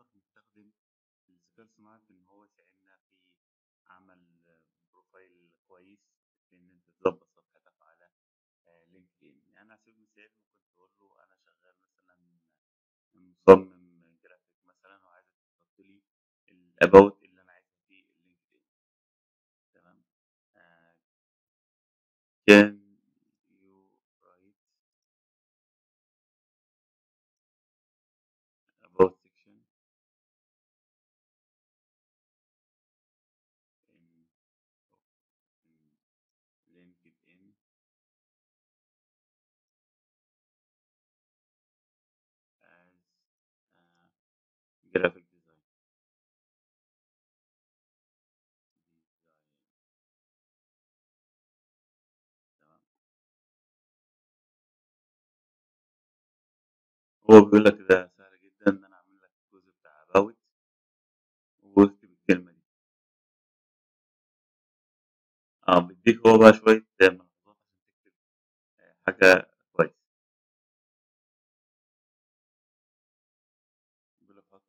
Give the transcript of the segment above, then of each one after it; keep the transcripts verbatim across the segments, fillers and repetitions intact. نقدر نستخدم الذكاء الصناعي في إن هو يساعدنا في عمل بروفايل كويس، في إن أنت تظبط صفحتك على لينكدين. يعني أنا على سبيل المثال ممكن تقول له أنا شغال مثلا مصمم جرافيك مثلا وعايز تحط لي الأباوت اللي أنا عايزه في لينكدين، تمام؟ كان graphic design تمام. هو بيقول لك ده سهل جدا ان انا اعمل لك الجزء بتاع about واكتب الكلمه دي، اه بيديك هو بقى شويه ملاحظات عشان تكتب حاجه كويس. بيقول لك حط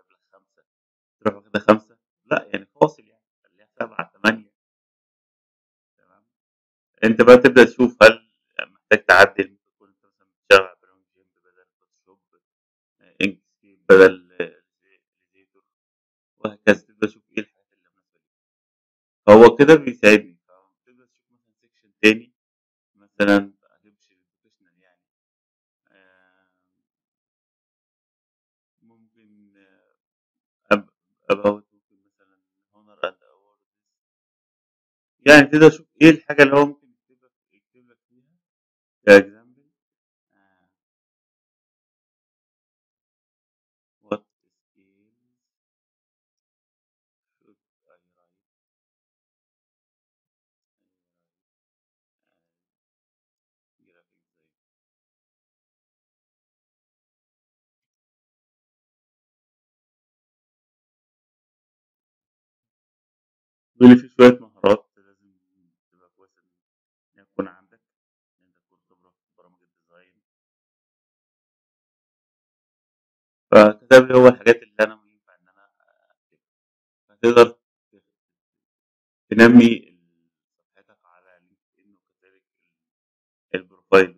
في خمسه تروح واخدها خمسه، لا يعني فاصل يعني خليها سبعه ثمانيه، تمام؟ انت بقى تبدا تشوف هل محتاج تعدل. ممكن تكون انت مثلا بتشتغل على برنامج جيمب بدل فوتوشوب، انكسكيب بدل اليزيتور، وهكذا تبدا تشوف ايه الحاجات اللي مناسبه ليك. فهو كده بيساعدني، فتبدا تشوف مثلا سيكشن تاني مثلا هتمشي بروفيشنال يعني. آه ممكن أب أباوت، ممكن مثلا هونر أند أوردز، يعني تقدر تشوف إيه الحاجة اللي هو ممكن يكتبلك يكتبلك فيها كإكزامبل. آه وات سكيلز شود أي رايت جرافيك ديزاين. بيقول لي في شوية مهارات لازم تبقى كويسة إن يكون عندك، إن أنت تكون خبرة في برامج الديزاين. فكتب لي هو الحاجات اللي أنا ينفع إن أنا أكتبها، فتقدر تنمي صفحتك على لينكدإن وكذلك البروفايل